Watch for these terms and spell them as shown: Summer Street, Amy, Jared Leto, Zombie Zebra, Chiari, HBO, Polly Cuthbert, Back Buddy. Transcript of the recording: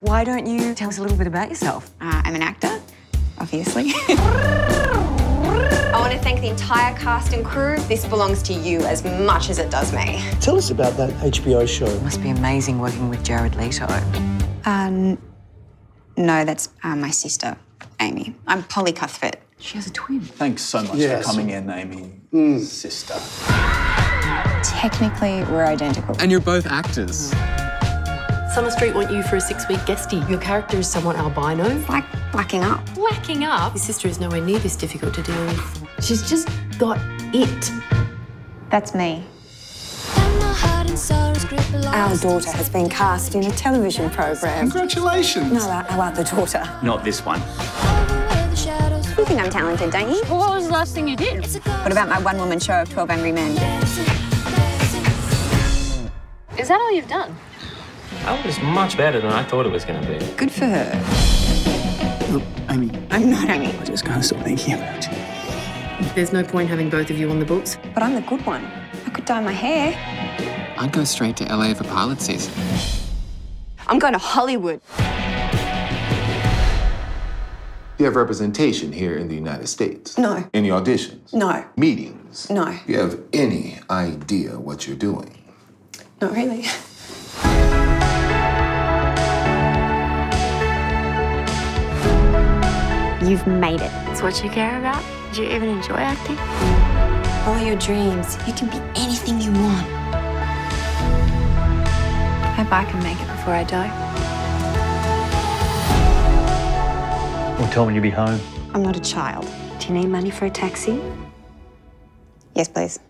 Why don't you tell us a little bit about yourself? I'm an actor, obviously. I want to thank the entire cast and crew. This belongs to you as much as it does me. Tell us about that HBO show. It must be amazing working with Jared Leto. No, that's my sister, Amy. I'm Polly Cuthbert. She has a twin. Thanks so much for coming in, Amy. Sister. Technically, we're identical. And you're both actors. Summer Street want you for a 6-week guestie. Your character is somewhat albino. It's like blacking up. Blacking up? Your sister is nowhere near this difficult to deal with. She's just got it. That's me. Our daughter has been cast in a television program. Congratulations. No, our other daughter. Not this one. You think I'm talented, don't you? Well, what was the last thing you did? What about my one-woman show of 12 Angry Men? Is that all you've done? That was much better than I thought it was going to be. Good for her. Look, Amy. I'm not Amy. I just can't stop thinking about you. There's no point having both of you on the books. But I'm the good one. I could dye my hair. I'd go straight to LA for pilot season. I'm going to Hollywood. You have representation here in the United States? No. Any auditions? No. Meetings? No. Do you have any idea what you're doing? Not really. You've made it. It's what you care about. Do you even enjoy acting? All your dreams. You can be anything you want. I hope I can make it before I die. What time will you be home? I'm not a child. Do you need money for a taxi? Yes, please.